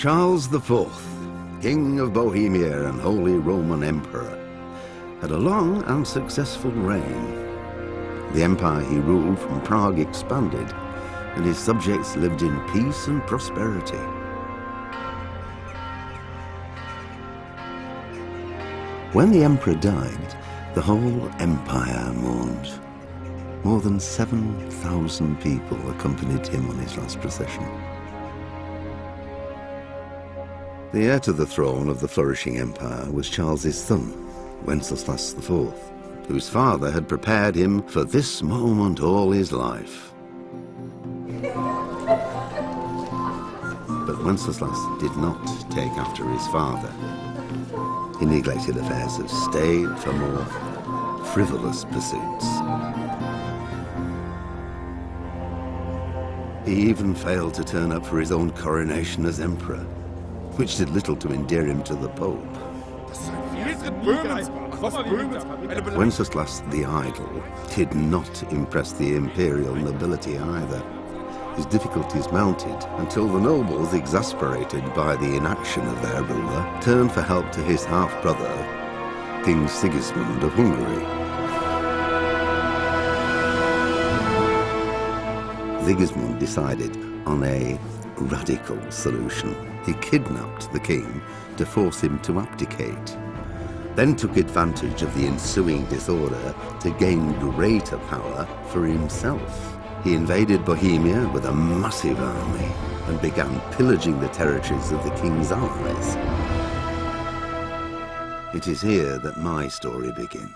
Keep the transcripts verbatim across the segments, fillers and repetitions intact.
Charles the Fourth, King of Bohemia and Holy Roman Emperor, had a long and successful reign. The empire he ruled from Prague expanded, and his subjects lived in peace and prosperity. When the emperor died, the whole empire mourned. More than seven thousand people accompanied him on his last procession. The heir to the throne of the flourishing empire was Charles's son, Wenceslas the Fourth, whose father had prepared him for this moment all his life. But Wenceslas did not take after his father. He neglected affairs of state for more frivolous pursuits. He even failed to turn up for his own coronation as emperor, which did little to endear him to the Pope. Wenceslas the Idle did not impress the imperial nobility either. His difficulties mounted until the nobles, exasperated by the inaction of their ruler, turned for help to his half-brother, King Sigismund of Hungary. Sigismund decided on a radical solution. He kidnapped the king to force him to abdicate, then took advantage of the ensuing disorder to gain greater power for himself. He invaded Bohemia with a massive army and began pillaging the territories of the king's allies. It is here that my story begins.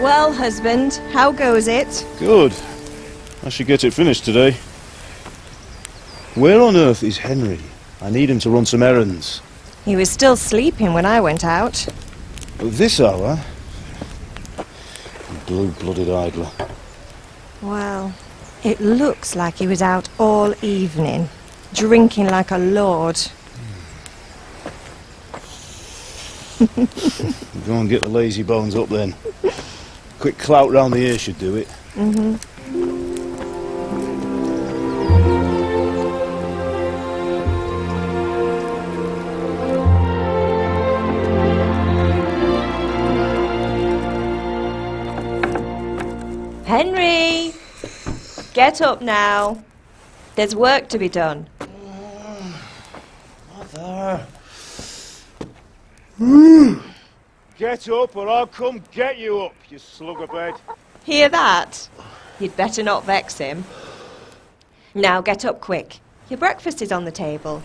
Well, husband, how goes it? Good. I should get it finished today. Where on earth is Henry? I need him to run some errands. He was still sleeping when I went out. At this hour? Blue-blooded idler. Well, it looks like he was out all evening, drinking like a lord. Hmm. Go and get the lazy bones up then. Quick clout round the ear should do it. Mm-hmm. Henry! Get up now. There's work to be done. Mother. Get up or I'll come get you up, you sluggerbird. Hear that? You'd better not vex him. Now get up quick. Your breakfast is on the table.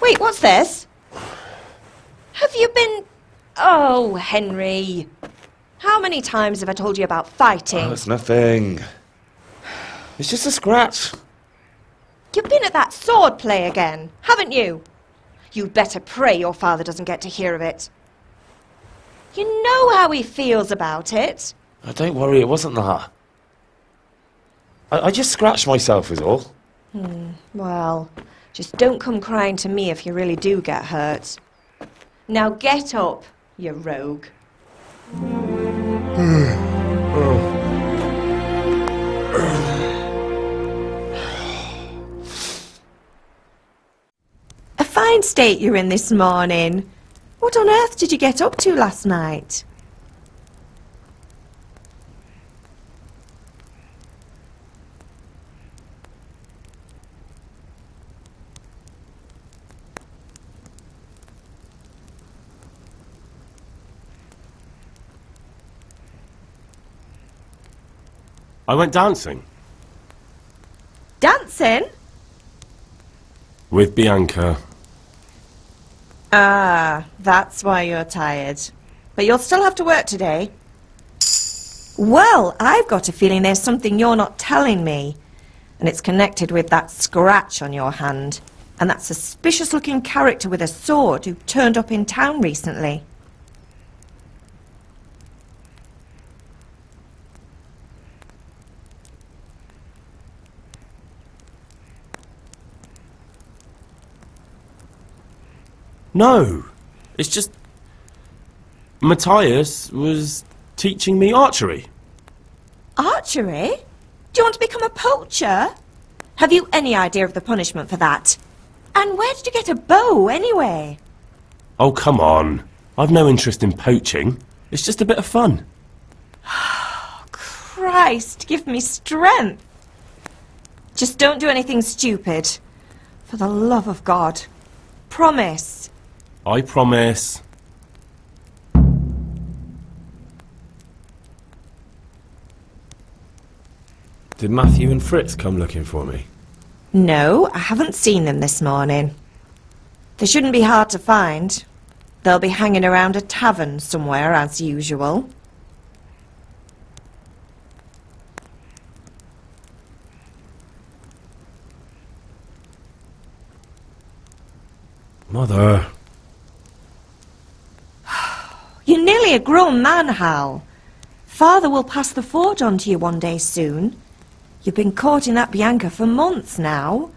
Wait, what's this? Have you been... Oh, Henry. How many times have I told you about fighting? Oh, it's nothing. It's just a scratch. You've been at that sword play again, haven't you? You'd better pray your father doesn't get to hear of it. You know how he feels about it. Oh, don't worry, it wasn't that. I, I just scratched myself is all. Hmm, well, just don't come crying to me if you really do get hurt. Now get up, you rogue. A fine state you're in this morning. What on earth did you get up to last night? I went dancing. Dancing? With Bianca. Ah, that's why you're tired. But you'll still have to work today. Well, I've got a feeling there's something you're not telling me. And it's connected with that scratch on your hand. And that suspicious-looking character with a sword who turned up in town recently. No, it's just Matthias was teaching me archery. Archery? Do you want to become a poacher? Have you any idea of the punishment for that? And where did you get a bow anyway? Oh, come on. I've no interest in poaching. It's just a bit of fun. Oh, Christ, give me strength. Just don't do anything stupid. For the love of God. Promise. I promise. Did Matthew and Fritz come looking for me? No, I haven't seen them this morning. They shouldn't be hard to find. They'll be hanging around a tavern somewhere, as usual. Mother. You're nearly a grown man, Hal. Father will pass the forge on to you one day soon. You've been courting that Bianca for months now.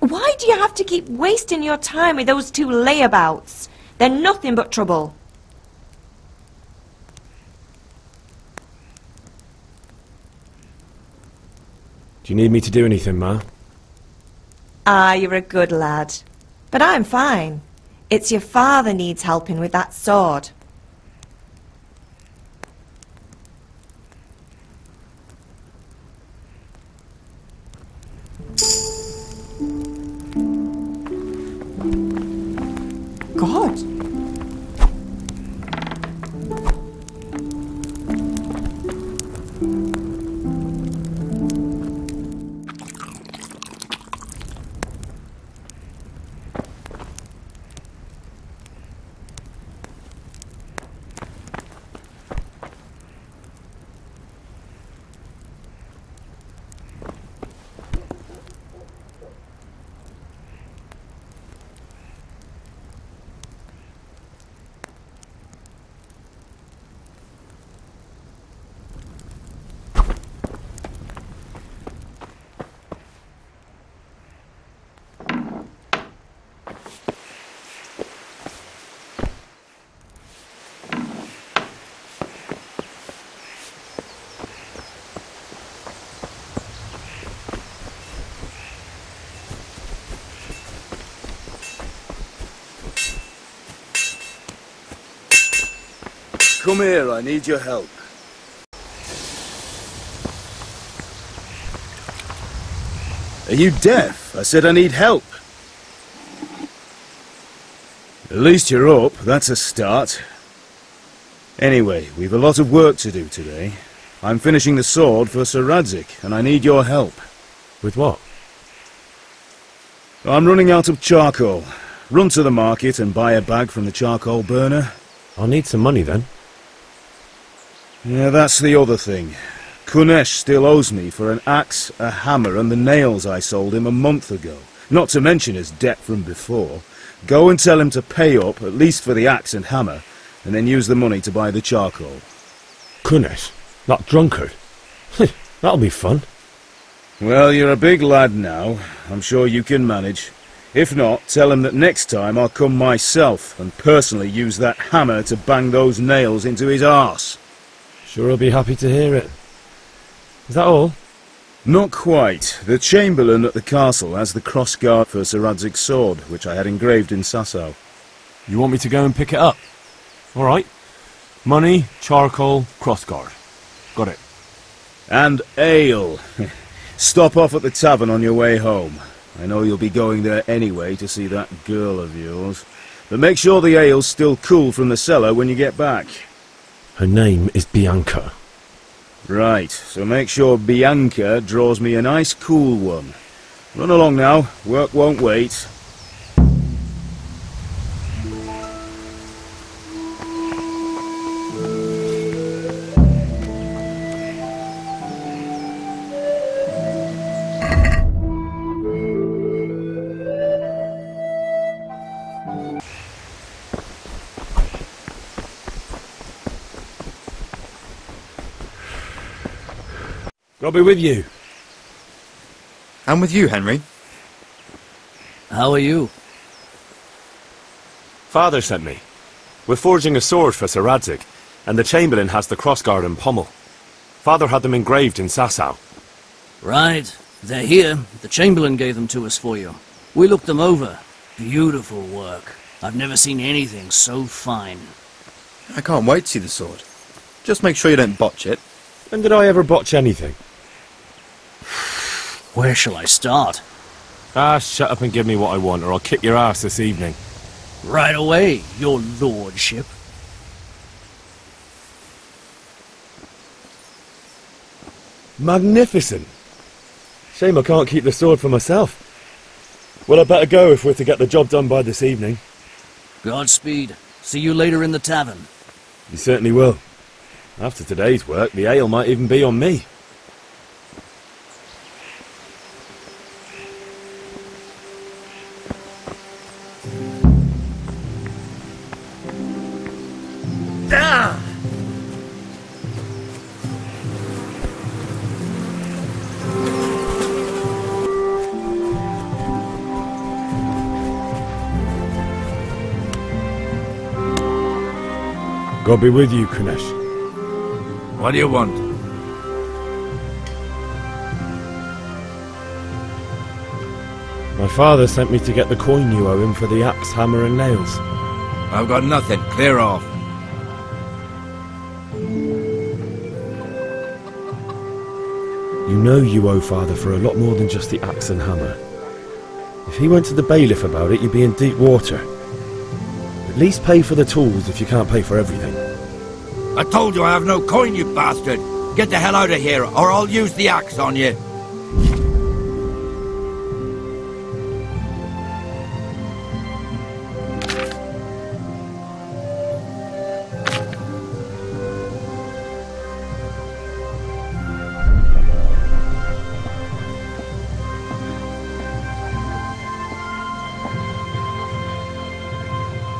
Why do you have to keep wasting your time with those two layabouts? They're nothing but trouble. Do you need me to do anything, Ma? Ah, you're a good lad. But I'm fine. It's your father needs helping with that sword. God! Come here, I need your help. Are you deaf? I said I need help. At least you're up. That's a start. Anyway, we've a lot of work to do today. I'm finishing the sword for Sir Radzig, and I need your help. With what? I'm running out of charcoal. Run to the market and buy a bag from the charcoal burner. I'll need some money then. Yeah, that's the other thing. Kunesh still owes me for an axe, a hammer and the nails I sold him a month ago. Not to mention his debt from before. Go and tell him to pay up, at least for the axe and hammer, and then use the money to buy the charcoal. Kunesh? That drunkard? That'll be fun. Well, you're a big lad now. I'm sure you can manage. If not, tell him that next time I'll come myself and personally use that hammer to bang those nails into his arse. Sure he'll be happy to hear it. Is that all? Not quite. The Chamberlain at the castle has the crossguard for Sir Radzig's sword, which I had engraved in Sassau. You want me to go and pick it up? All right. Money, charcoal, crossguard. Got it. And ale. Stop off at the tavern on your way home. I know you'll be going there anyway to see that girl of yours. But make sure the ale's still cool from the cellar when you get back. Her name is Bianca. Right, so make sure Bianca draws me a nice cool one. Run along now, work won't wait. I'll be with you. I'm with you, Henry. How are you? Father sent me. We're forging a sword for Sir Radzig, and the Chamberlain has the crossguard and pommel. Father had them engraved in Sassau. Right. They're here. The Chamberlain gave them to us for you. We looked them over. Beautiful work. I've never seen anything so fine. I can't wait to see the sword. Just make sure you don't botch it. When did I ever botch anything? Where shall I start? Ah, shut up and give me what I want, or I'll kick your ass this evening. Right away, your lordship. Magnificent! Shame I can't keep the sword for myself. Well, I'd better go if we're to get the job done by this evening. Godspeed. See you later in the tavern. You certainly will. After today's work, the ale might even be on me. God be with you, Kunesh. What do you want? My father sent me to get the coin you owe him for the axe, hammer and nails. I've got nothing. Clear off. You know you owe father for a lot more than just the axe and hammer. If he went to the bailiff about it, you'd be in deep water. At least pay for the tools if you can't pay for everything. I told you I have no coin, you bastard! Get the hell out of here, or I'll use the axe on you!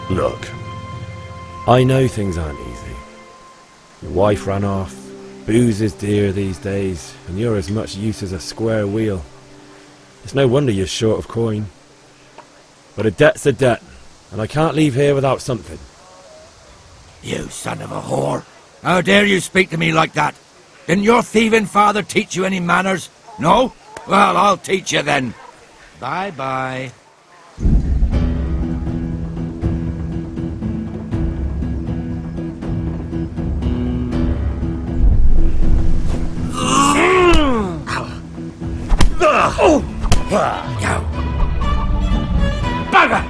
Look, I know things aren't easy. Your wife ran off, booze is dear these days, and you're as much use as a square wheel. It's no wonder you're short of coin. But a debt's a debt, and I can't leave here without something. You son of a whore! How dare you speak to me like that? Didn't your thieving father teach you any manners? No? Well, I'll teach you then. Bye-bye. Oh! Bugger!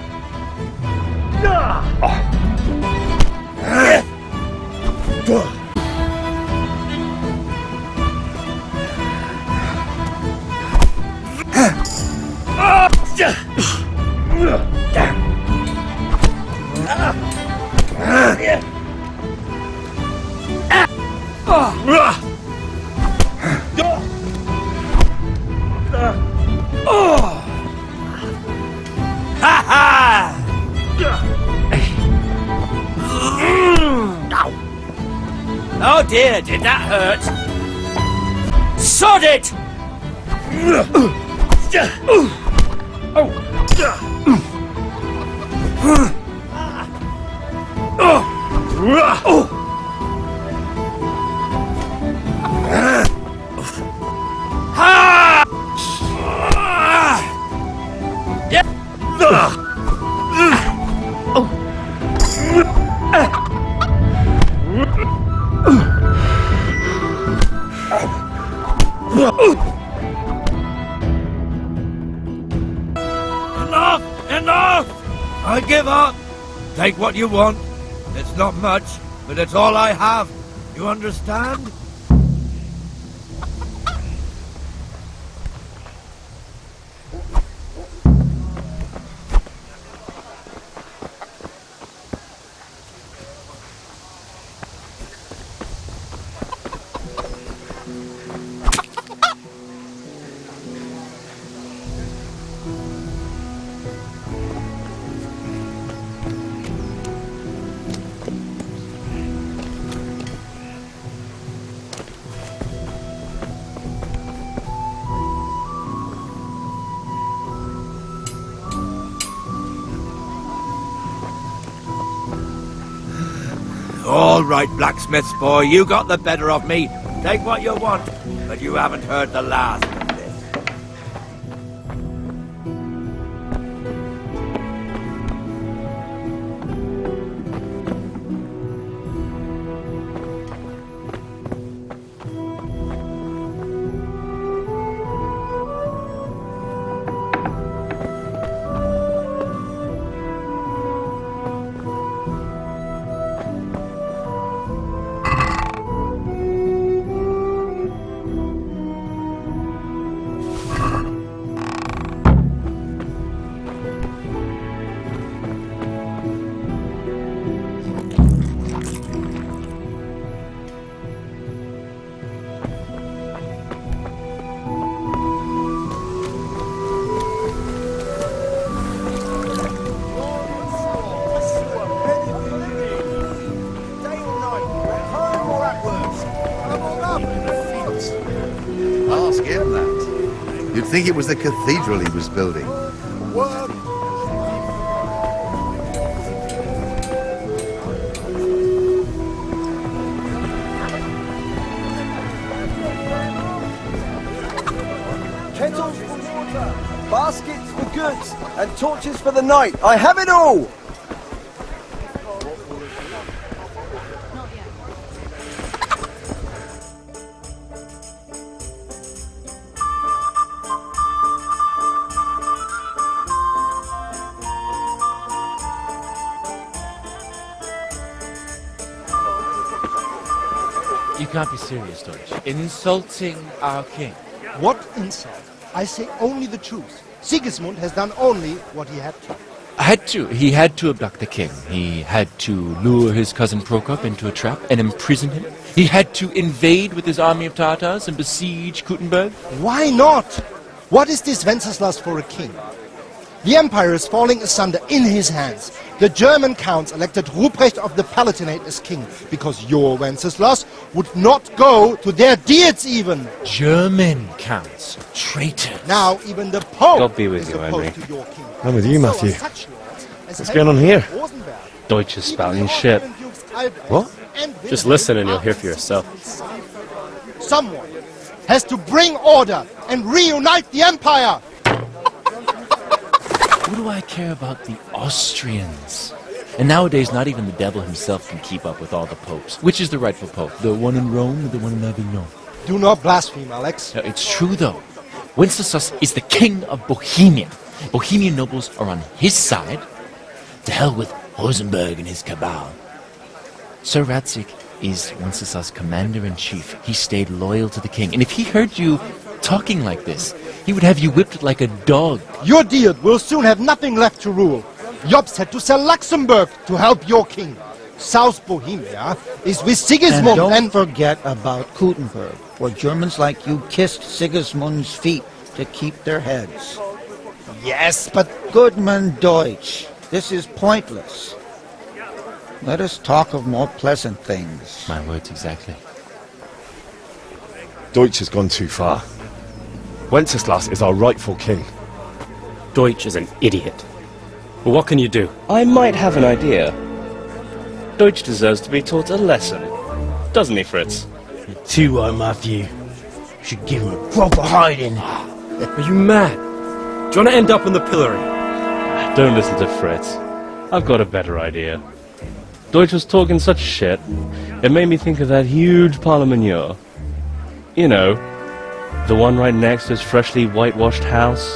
Oh dear, did that hurt? Sod it! Take what you want. It's not much, but it's all I have. You understand? All right, blacksmith's boy, you got the better of me. Take what you want, but you haven't heard the last of I think it was the cathedral he was building. Kettles for water, baskets for goods, and torches for the night. I have it all! Can't be serious, Deutsch. Insulting our king. What insult? I say only the truth. Sigismund has done only what he had to. Had to. He had to abduct the king. He had to lure his cousin Prokop into a trap and imprison him. He had to invade with his army of Tartars and besiege Kuttenberg. Why not? What is this Wenceslas for a king? The empire is falling asunder in his hands. The German counts elected Ruprecht of the Palatinate as king, because your Wenceslas would not go to their deeds even. German counts, traitors. Now even the Pope God be with is you, opposed Henry. To your king. I'm with you, Matthew. What's going on here? Deutsche is spouting shit. What? Just listen and you'll hear for yourself. Someone has to bring order and reunite the empire. What do I care about the Austrians? And nowadays, not even the devil himself can keep up with all the popes. Which is the rightful pope? The one in Rome or the one in Avignon? Do not blaspheme, Alex. No, it's true, though. Wenceslas is the king of Bohemia. Bohemian nobles are on his side. To hell with Rosenberg and his cabal. Sir Radzig is Wenceslas' commander-in-chief. He stayed loyal to the king, and if he heard you talking like this, he would have you whipped like a dog. Your deed will soon have nothing left to rule. Jobst had to sell Luxembourg to help your king. South Bohemia is with Sigismund and... Don't and forget about Kuttenberg, where Germans like you kissed Sigismund's feet to keep their heads. Yes, but... Goodman Deutsch, this is pointless. Let us talk of more pleasant things. My words exactly. Deutsch has gone too far. Wenceslas is our rightful king. Deutsch is an idiot. Well, what can you do? I might have an idea. Deutsch deserves to be taught a lesson, doesn't he, Fritz? You're too right, Matthew. You should give him a proper hiding. Are you mad? Do you want to end up in the pillory? Don't listen to Fritz. I've got a better idea. Deutsch was talking such shit, it made me think of that huge parlemenier. You know, the one right next to his freshly whitewashed house.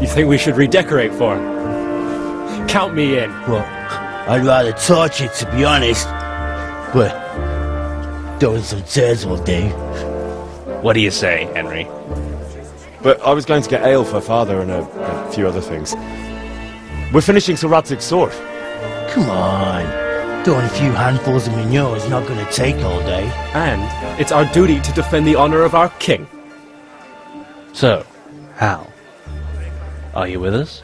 You think we should redecorate for him? Count me in. Well, I'd rather torture, to be honest. But doing some chairs all day. What do you say, Henry? But I was going to get ale for father and a, a few other things. We're finishing Sir Radzig's sword. Come on, doing a few handfuls of manure is not going to take all day. And it's our duty to defend the honor of our king. So, Hal, are you with us?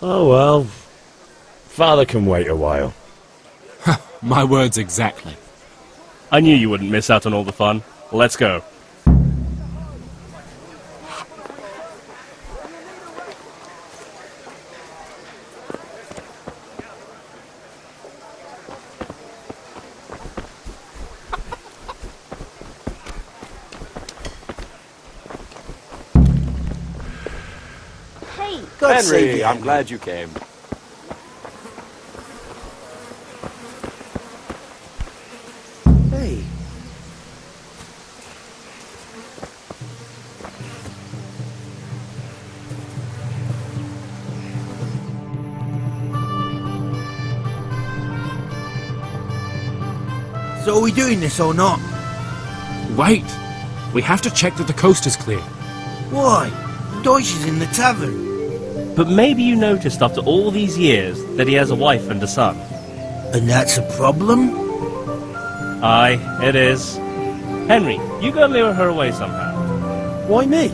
Oh, well, father can wait a while. My words exactly. I knew you wouldn't miss out on all the fun. Let's go. Henry, I'm glad you came. Hey. So are we doing this or not? Wait. We have to check that the coast is clear. Why? Deutsch is in the tavern. But maybe you noticed after all these years that he has a wife and a son. And that's a problem? Aye, it is. Henry, you go lure her away somehow. Why me?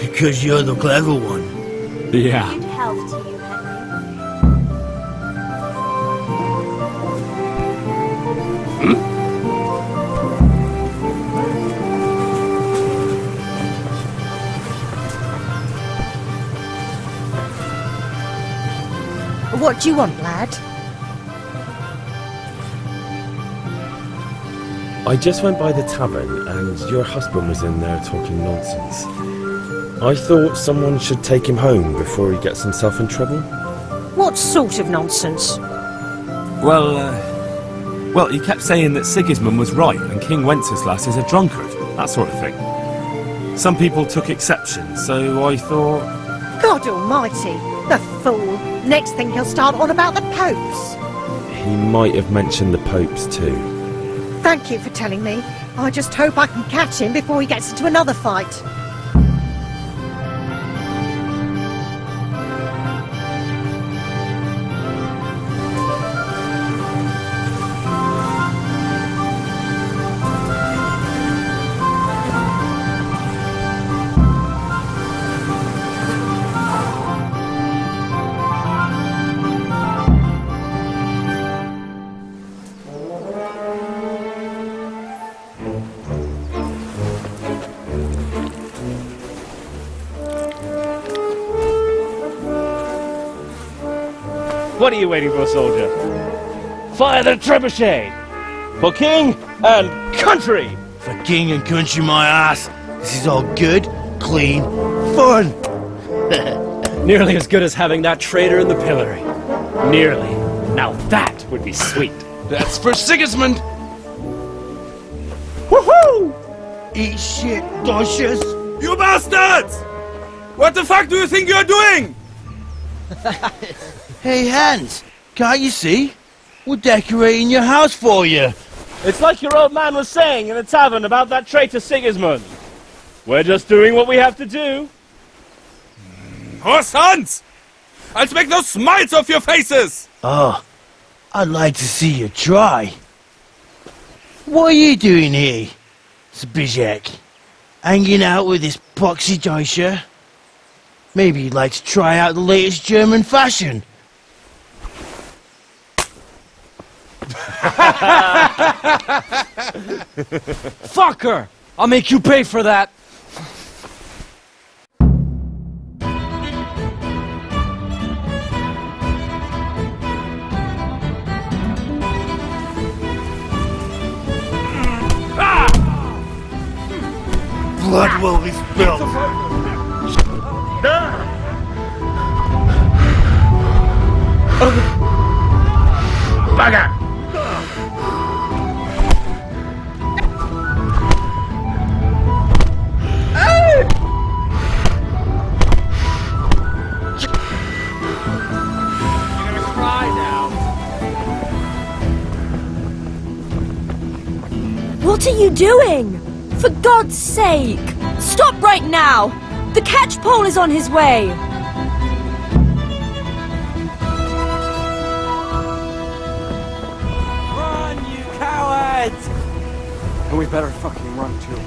Because you're the clever one. Yeah. And health to you, Henry. Hmm? What do you want, lad? I just went by the tavern and your husband was in there talking nonsense. I thought someone should take him home before he gets himself in trouble. What sort of nonsense? Well, uh, well, he kept saying that Sigismund was right and King Wenceslas is a drunkard, that sort of thing. Some people took exception, so I thought... God almighty, the fool! Next thing he'll start on about the popes. He might have mentioned the popes too. Thank you for telling me. I just hope I can catch him before he gets into another fight. What are you waiting for, soldier? Fire the trebuchet! For king and country! For king and country, my ass! This is all good, clean, fun! Nearly as good as having that traitor in the pillory. Nearly. Now that would be sweet. That's for Sigismund! Woohoo! Eat shit, Deutsches! You bastards! What the fuck do you think you're doing? Hey, Hans! Can't you see? We're decorating your house for you! It's like your old man was saying in the tavern about that traitor Sigismund. We're just doing what we have to do. Horse Hans! I'll make those smiles off your faces! Oh, I'd like to see you try. What are you doing here, Zbizek? Hanging out with this poxy Deutscher? Maybe you'd like to try out the latest German fashion. Fuck her! I'll make you pay for that! Blood will be spilled! Bugger! What are you doing? For God's sake! Stop right now! The catchpole is on his way! Run, you cowards! And we better fucking run too.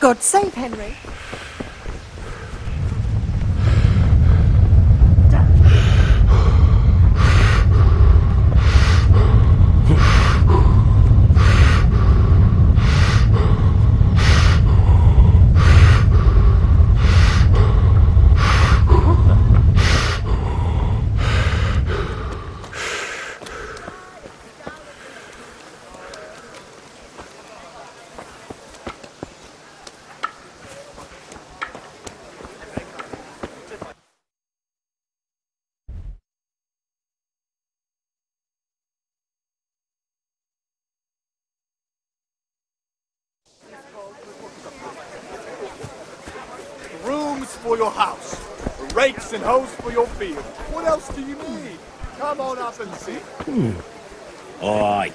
God save Henry. For your house, rakes and hoes for your field. What else do you need? Come on up and see. Mm. Oi.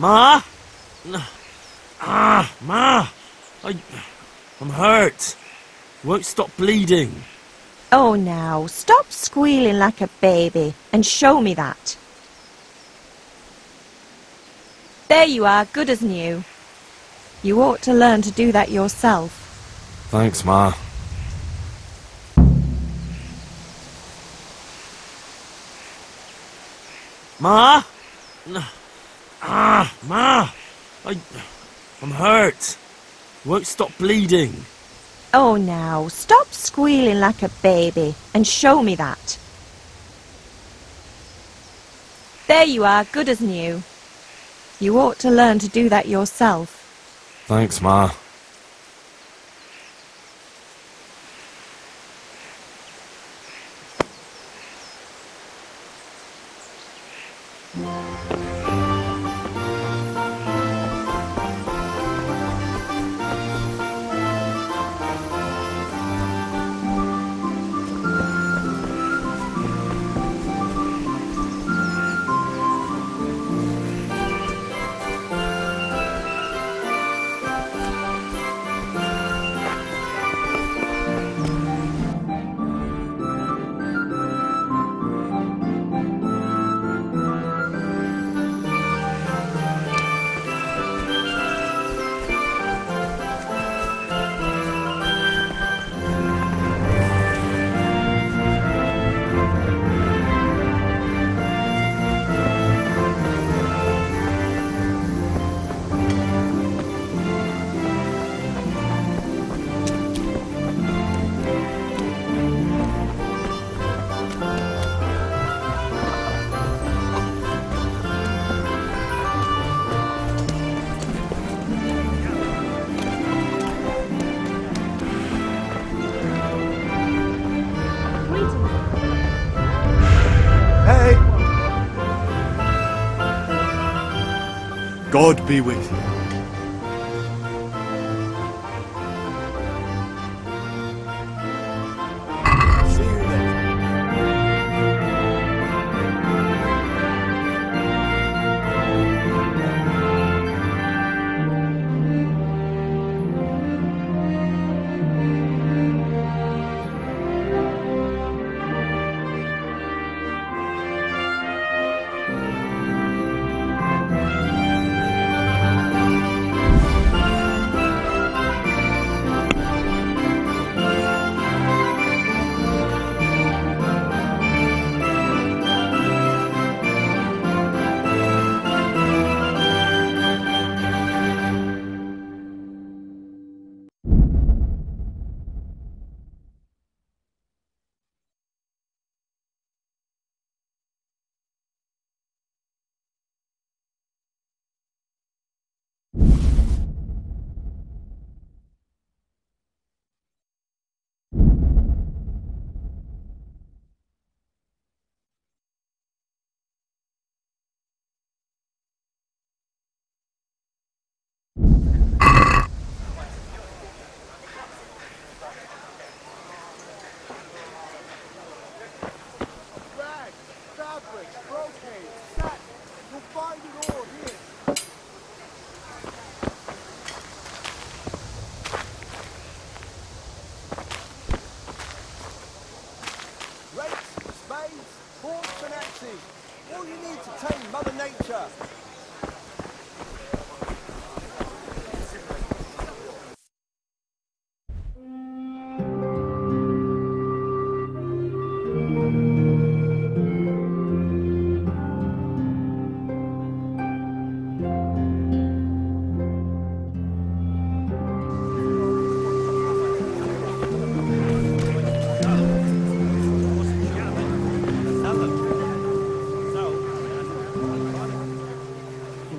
Ma? Ah, Ma! I, I'm hurt. Won't stop bleeding. Oh, now, stop squealing like a baby and show me that. There you are, good as new. You ought to learn to do that yourself. Thanks, Ma. Ma? Ah, Ma! I, I'm hurt. Won't stop bleeding. Oh, now, stop squealing like a baby and show me that. There you are, good as new. You ought to learn to do that yourself. Thanks, Ma. God be with you. See you later.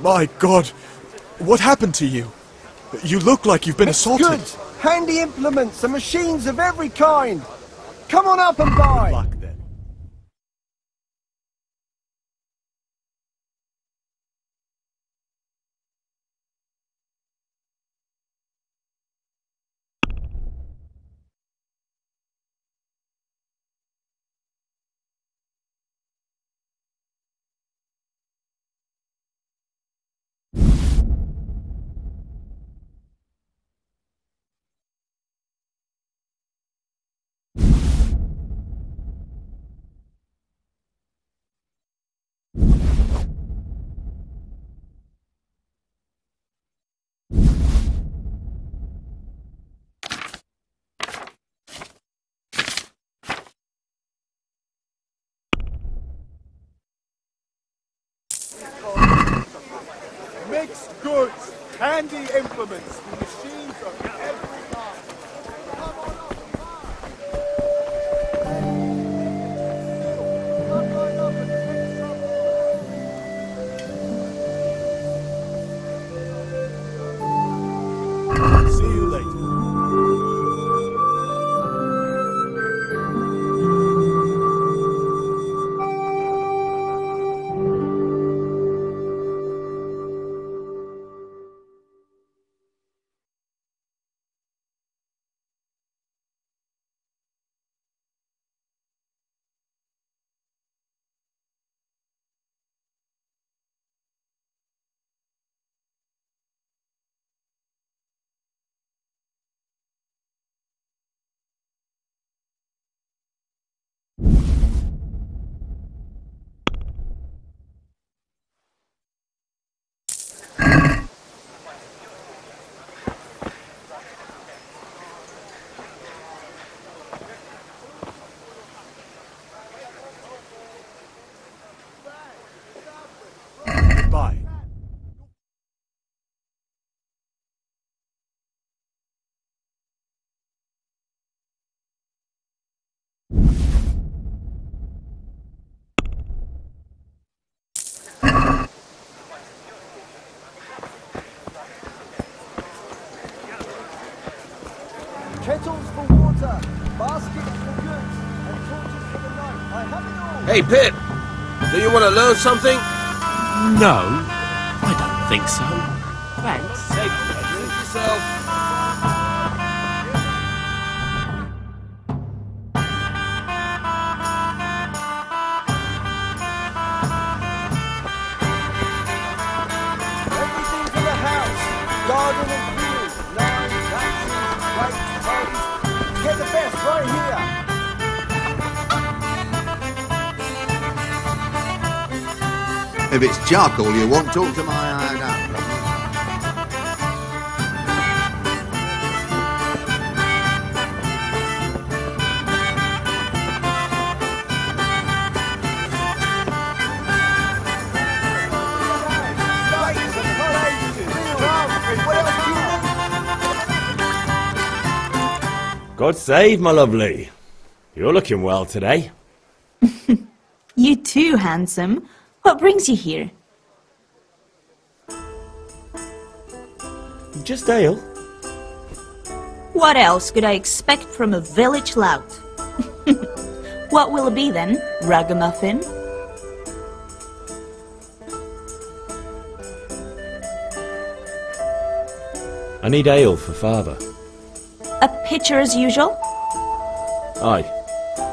My God, what happened to you? You look like you've been it's assaulted. Goods, handy implements and machines of every kind. Come on up and buy. Good luck then. Mixed goods, handy implements, the machines of every kind. Come on up, come on up and take some. See you later. Kettles for water, baskets for goods, and torches for the night. I have it all. Hey, Pip, do you want to learn something? No, I don't think so. Thanks. Take care of yourself. If it's charcoal you want, talk to my iron up. God save, my lovely. You're looking well today. You too, handsome. What brings you here? Just ale. What else could I expect from a village lout? What will it be then, ragamuffin? I need ale for father. A pitcher as usual? Aye.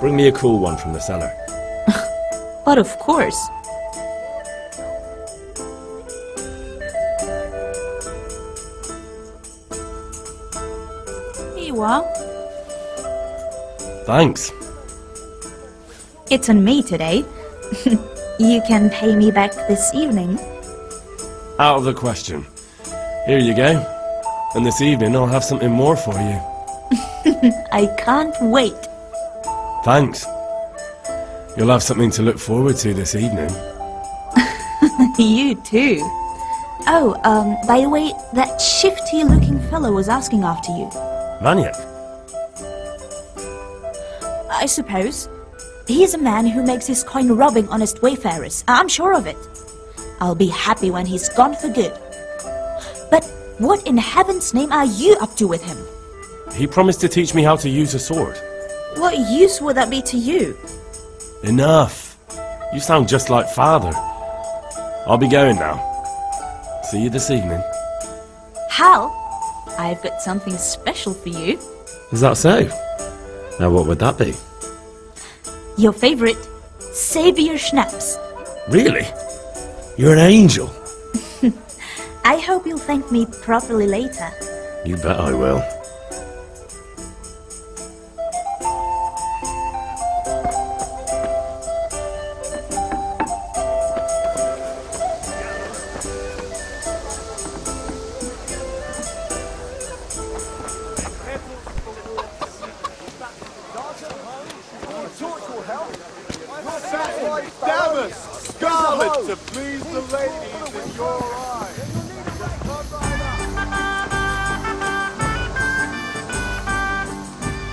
Bring me a cool one from the cellar. But of course. Well, thanks. It's on me today. You can pay me back this evening. Out of the question. Here you go. And this evening I'll have something more for you. I can't wait. Thanks. You'll have something to look forward to this evening. You too. Oh, um, by the way, that shifty-looking fellow was asking after you. Maniac? I suppose. He is a man who makes his coin robbing honest wayfarers. I'm sure of it. I'll be happy when he's gone for good. But what in heaven's name are you up to with him? He promised to teach me how to use a sword. What use would that be to you? Enough. You sound just like father. I'll be going now. See you this evening. Hal? I've got something special for you. Is that so? Now what would that be? Your favourite, Sabier Schnapps. Really? You're an angel. I hope you'll thank me properly later. You bet I will. Scarlet, to please the ladies in your eyes.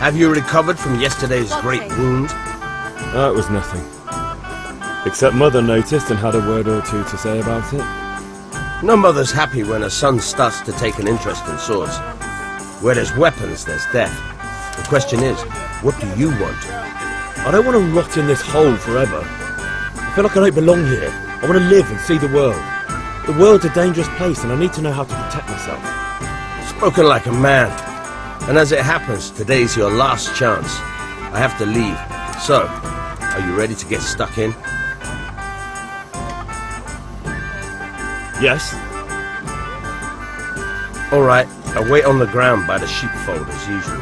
Have you recovered from yesterday's great wound? That was nothing. Except Mother noticed and had a word or two to say about it. No mother's happy when her son starts to take an interest in swords. Where there's weapons, there's death. The question is, what do you want? I don't want to rot in this hole forever. I feel like I don't belong here. I want to live and see the world. The world's a dangerous place and I need to know how to protect myself. Spoken like a man. And as it happens, today's your last chance. I have to leave. So, are you ready to get stuck in? Yes. All right, I'll wait on the ground by the sheepfold as usual.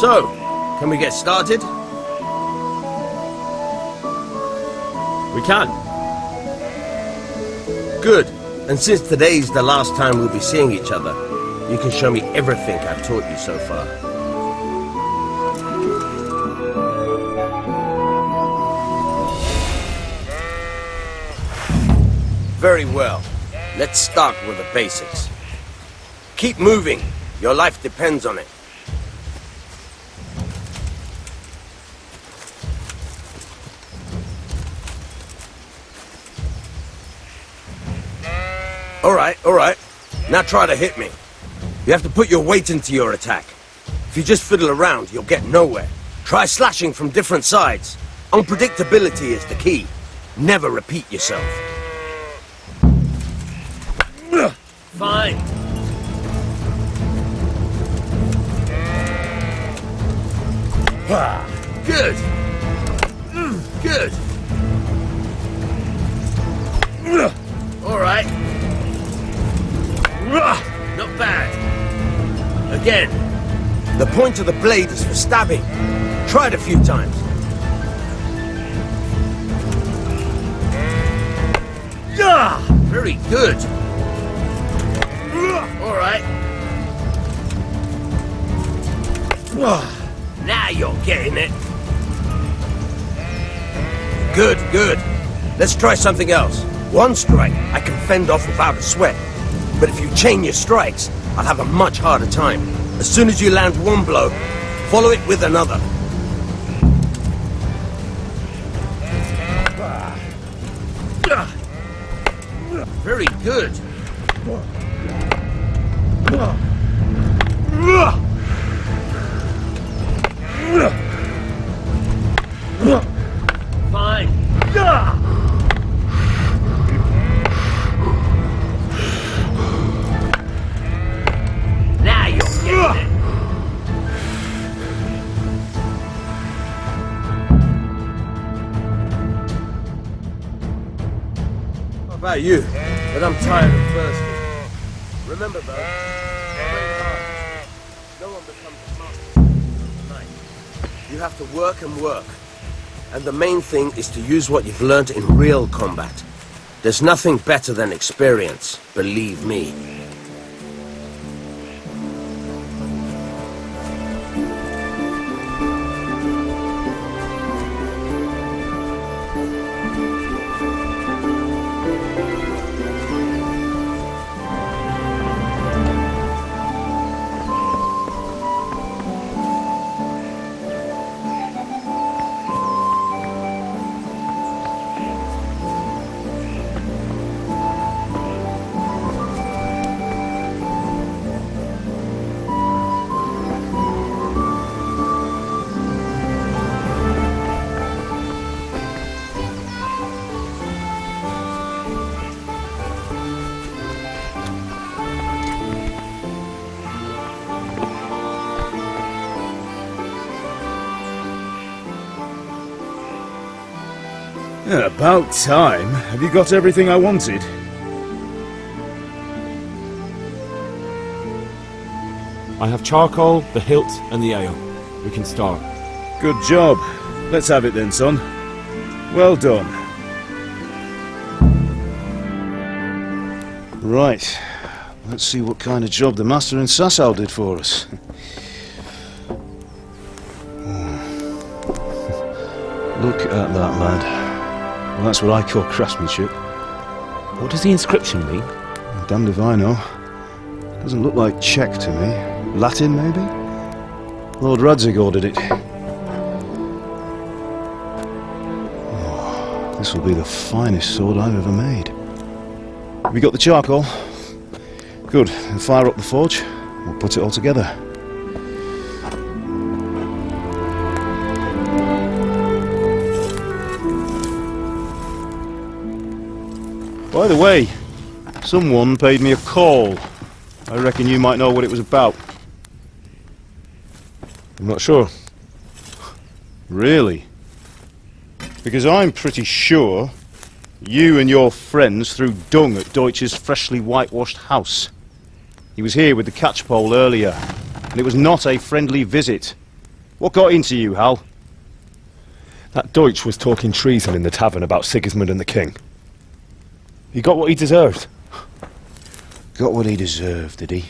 So, can we get started? We can. Good. And since today's the last time we'll be seeing each other, you can show me everything I've taught you so far. Very well. Let's start with the basics. Keep moving. Your life depends on it. Alright, alright. Now try to hit me. You have to put your weight into your attack. If you just fiddle around, you'll get nowhere. Try slashing from different sides. Unpredictability is the key. Never repeat yourself. Fine. Good. Good. Alright. Not bad. Again. The point of the blade is for stabbing. Try it a few times. Yeah, very good. All right. Now you're getting it. Good, good. Let's try something else. One strike, I can fend off without a sweat. But if you chain your strikes, I'll have a much harder time. As soon as you land one blow, follow it with another. Very good. Fine. About you, but I'm tired and thirsty. Remember though, no one becomes a master overnight. You have to work and work. And the main thing is to use what you've learned in real combat. There's nothing better than experience, believe me. About time. Have you got everything I wanted? I have charcoal, the hilt, and the ale. We can start. Good job. Let's have it then, son. Well done. Right. Let's see what kind of job the master in Sassau did for us. Look at that, lad. Well, that's what I call craftsmanship. What does the inscription mean? Damned if I know. Doesn't look like Czech to me. Latin, maybe? Lord Radzig ordered it. Oh, this will be the finest sword I've ever made. Have you got the charcoal? Good. Then fire up the forge. We'll put it all together. By the way, someone paid me a call. I reckon you might know what it was about. I'm not sure. Really? Because I'm pretty sure you and your friends threw dung at Deutsch's freshly whitewashed house. He was here with the catchpole earlier, and it was not a friendly visit. What got into you, Hal? That Deutsch was talking treason in the tavern about Sigismund and the king. He got what he deserved. Got what he deserved, did he?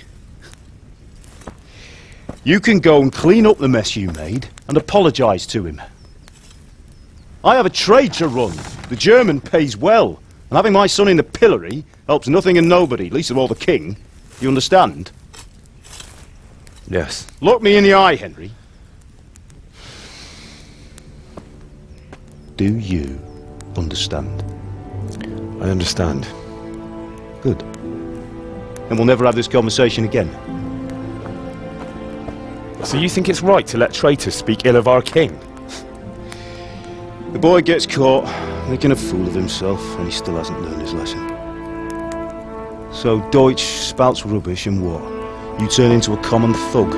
You can go and clean up the mess you made and apologise to him. I have a trade to run. The German pays well, and having my son in the pillory helps nothing and nobody, least of all the king. You understand? Yes. Look me in the eye, Henry. Do you understand? I understand. Good. Then we'll never have this conversation again. So you think it's right to let traitors speak ill of our king? The boy gets caught, making a fool of himself, and he still hasn't learned his lesson. So Deutsch spouts rubbish and what? You turn into a common thug.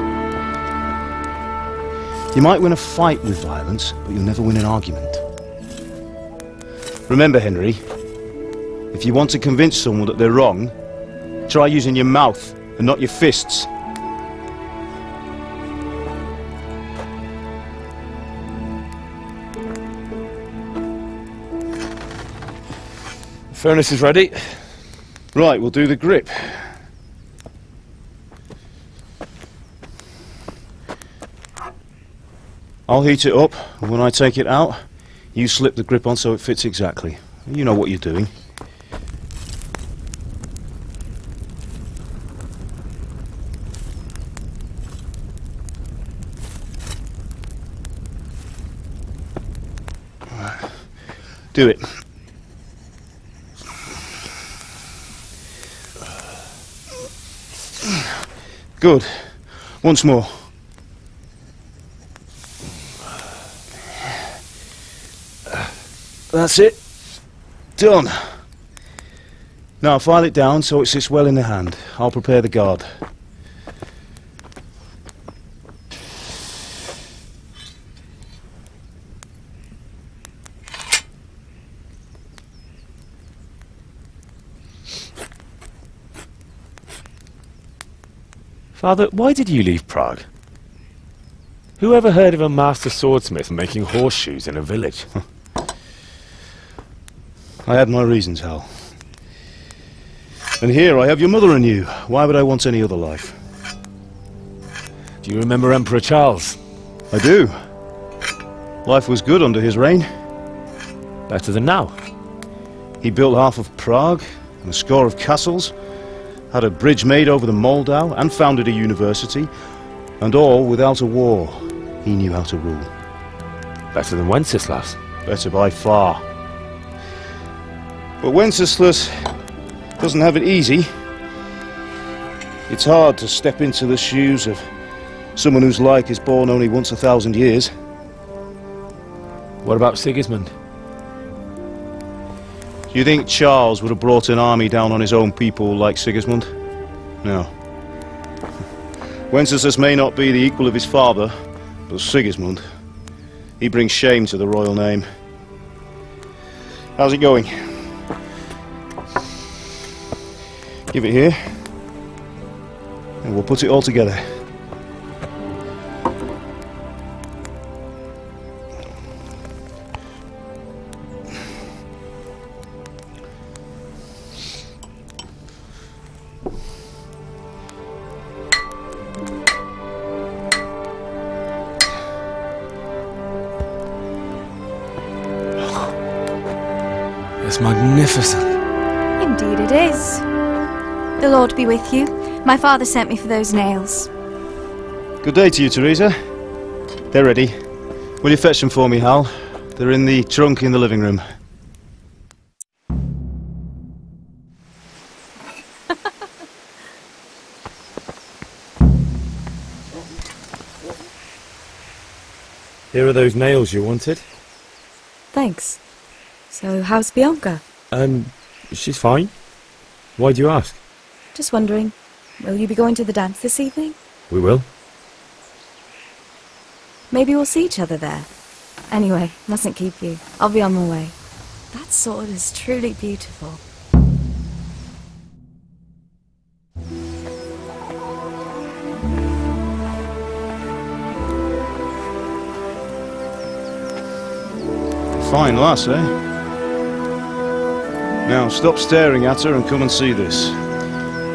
You might win a fight with violence, but you'll never win an argument. Remember, Henry, if you want to convince someone that they're wrong, try using your mouth and not your fists. The furnace is ready. Right, we'll do the grip. I'll heat it up, and when I take it out, you slip the grip on so it fits exactly. You know what you're doing. Do it. Good. Once more. That's it. Done. Now file it down so it sits well in the hand. I'll prepare the guard. Father, why did you leave Prague? Who ever heard of a master swordsmith making horseshoes in a village? I had my reasons, Hal. And here I have your mother and you. Why would I want any other life? Do you remember Emperor Charles? I do. Life was good under his reign. Better than now. He built half of Prague and a score of castles, had a bridge made over the Moldau and founded a university, and all without a war. He knew how to rule. Better than Wenceslas. Better by far. But Wenceslas doesn't have it easy. It's hard to step into the shoes of someone whose like is born only once a thousand years. What about Sigismund? Do you think Charles would have brought an army down on his own people like Sigismund? No. Wenceslas may not be the equal of his father, but Sigismund, he brings shame to the royal name. How's it going? Give it here, and we'll put it all together. It's magnificent. Indeed it is. The Lord be with you. My father sent me for those nails. Good day to you, Teresa. They're ready. Will you fetch them for me, Hal? They're in the trunk in the living room. Here are those nails you wanted. Thanks. So, how's Bianca? Um, she's fine. Why do you ask? Just wondering, will you be going to the dance this evening? We will. Maybe we'll see each other there. Anyway, mustn't keep you. I'll be on my way. That sword is truly beautiful. Fine lass, eh? Now, stop staring at her and come and see this.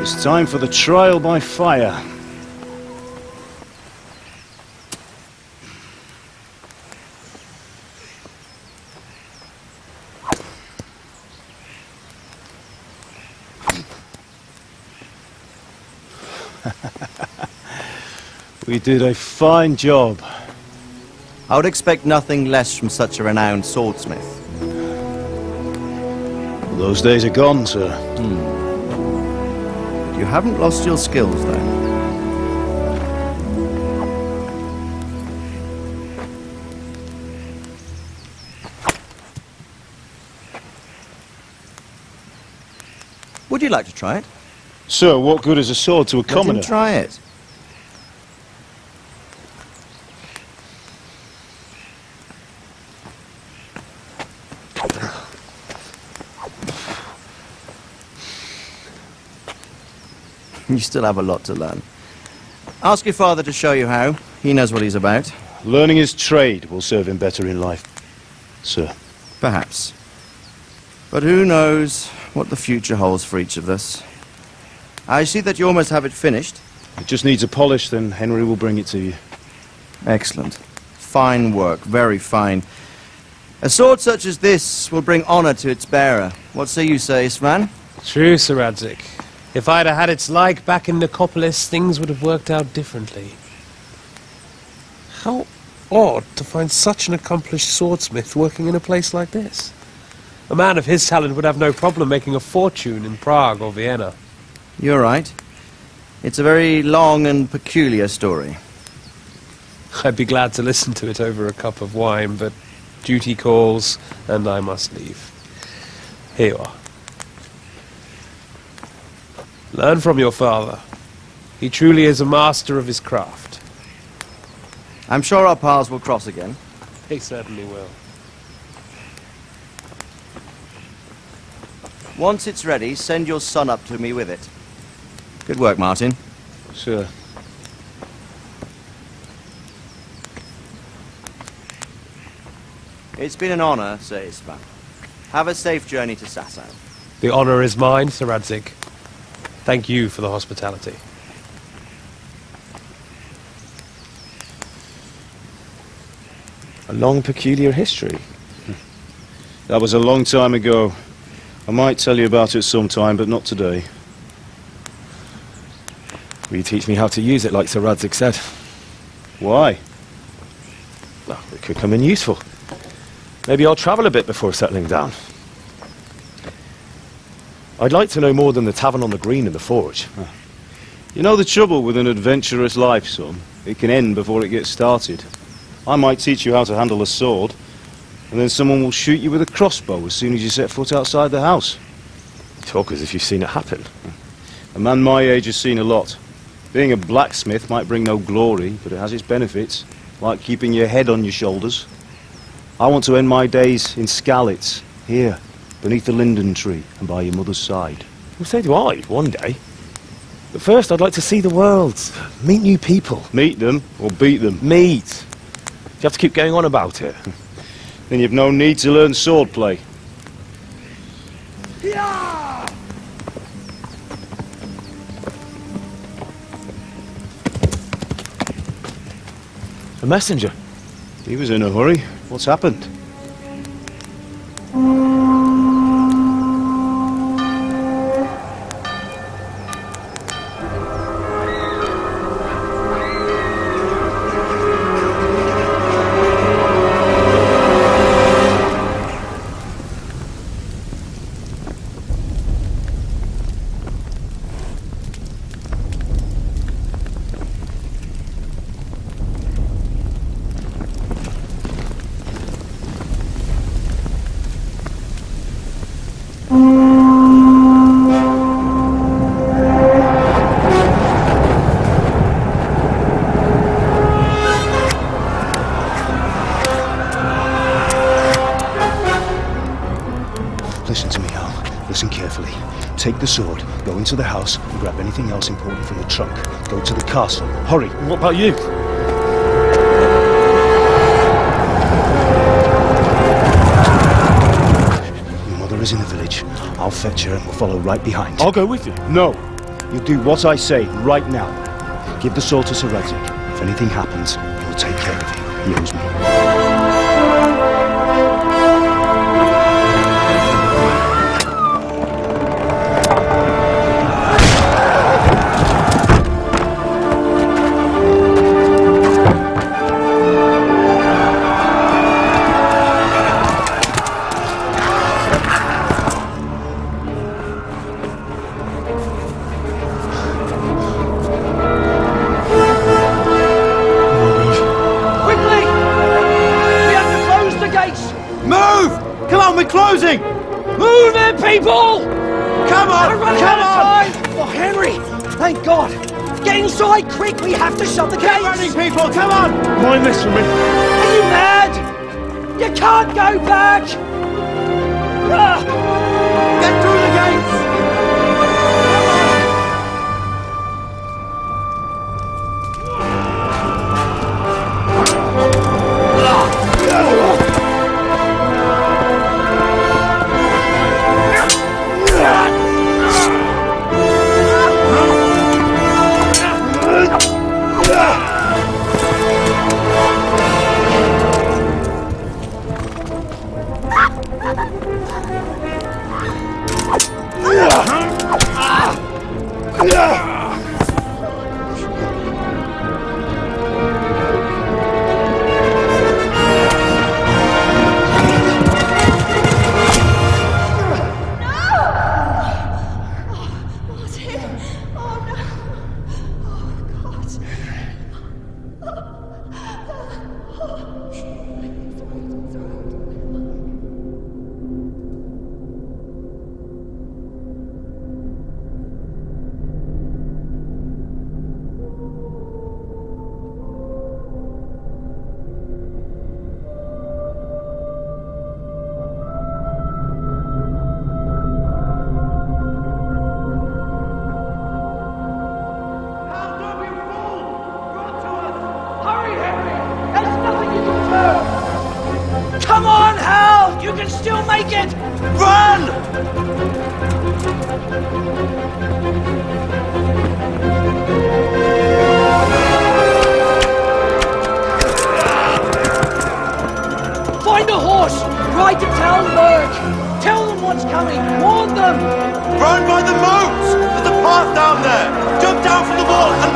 It's time for the trial by fire. We did a fine job. I would expect nothing less from such a renowned swordsmith. Those days are gone, sir. Hmm. You haven't lost your skills, though. Would you like to try it? Sir, what good is a sword to a commoner? Let him try it. You still have a lot to learn. Ask your father to show you how. He knows what he's about. Learning his trade will serve him better in life, sir. Perhaps. But who knows what the future holds for each of us. I see that you almost have it finished. It just needs a polish, then Henry will bring it to you. Excellent. Fine work, very fine. A sword such as this will bring honor to its bearer. What say you, Sir Istvan? True, Sir Radzig. If I'd have had its like back in Nicopolis, things would have worked out differently. How odd to find such an accomplished swordsmith working in a place like this. A man of his talent would have no problem making a fortune in Prague or Vienna. You're right. It's a very long and peculiar story. I'd be glad to listen to it over a cup of wine, but duty calls and I must leave. Here you are. Learn from your father. He truly is a master of his craft. I'm sure our paths will cross again. They certainly will. Once it's ready, send your son up to me with it. Good work, Martin. Sure. It's been an honor, Sir Istvan. Have a safe journey to Sassau. The honor is mine, Sir Radzig. Thank you for the hospitality. A long, peculiar history. That was a long time ago. I might tell you about it sometime, but not today. Will you teach me how to use it, like Sir Radzig said? Why? Well, it could come in useful. Maybe I'll travel a bit before settling down. I'd like to know more than the tavern on the green and the forge. Oh. You know the trouble with an adventurous life, son? It can end before it gets started. I might teach you how to handle a sword, and then someone will shoot you with a crossbow as soon as you set foot outside the house. You talk as if you've seen it happen. A man my age has seen a lot. Being a blacksmith might bring no glory, but it has its benefits, like keeping your head on your shoulders. I want to end my days in Skalitz, here, beneath the linden tree and by your mother's side. Well, so do I, one day. But first I'd like to see the world, meet new people. Meet them or beat them? Meet. You have to keep going on about it. Then you've no need to learn swordplay. Yeah! A messenger. He was in a hurry. What's happened? Take the sword, go into the house, and grab anything else important from the trunk. Go to the castle. Hurry! What about you? Your mother is in the village. I'll fetch her and we'll follow right behind. I'll go with you. No! You'll do what I say, right now. Give the sword to Sir Radzig. If anything happens, he'll take care of you. He owes me. Run by the moats! There's a path down there! Jump down from the wall!